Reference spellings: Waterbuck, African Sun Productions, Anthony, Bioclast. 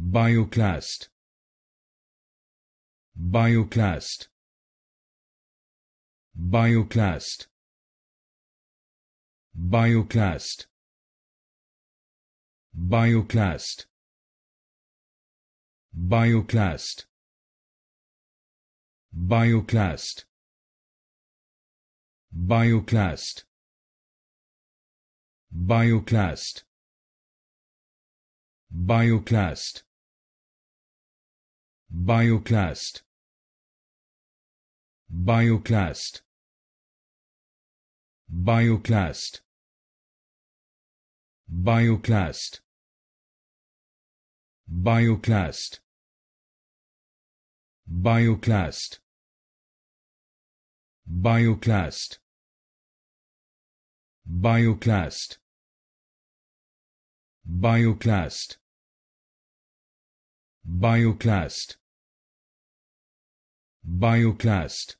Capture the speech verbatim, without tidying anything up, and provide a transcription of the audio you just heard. Bioclast. Bioclast. Bioclast. Bioclast. Bioclast. Bioclast. Bioclast. Bioclast. Bioclast. Bioclast. Bioclast. Bioclast. Bioclast. Bioclast. Bioclast. Bioclast. Bioclast. Bioclast. Bioclast. Bioclast. Bioclast.